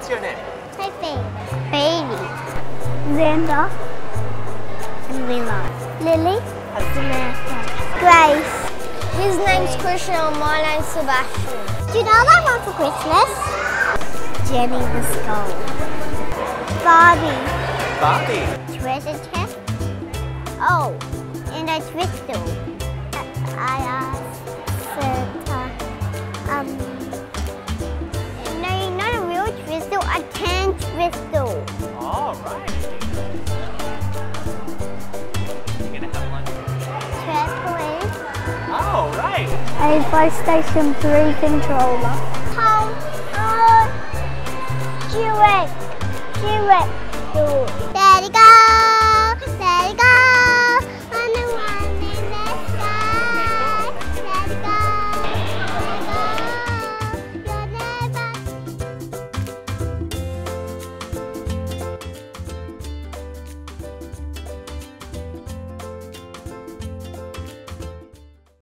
What's your name? My Baby. Linda. And Lila. Lily. Samantha. Grace. His name's Christian and my name's Sebastian. Do you know that one for Christmas? Jenny the Skull. Barbie. Barbie? Treasure chest. Oh, and a crystal. I asked Santa. No, not a real crystal, a canned crystal. All right. You're going to have lunch? Trampoline. All right. A PlayStation 3 controller. G-Rex. Daddy, go.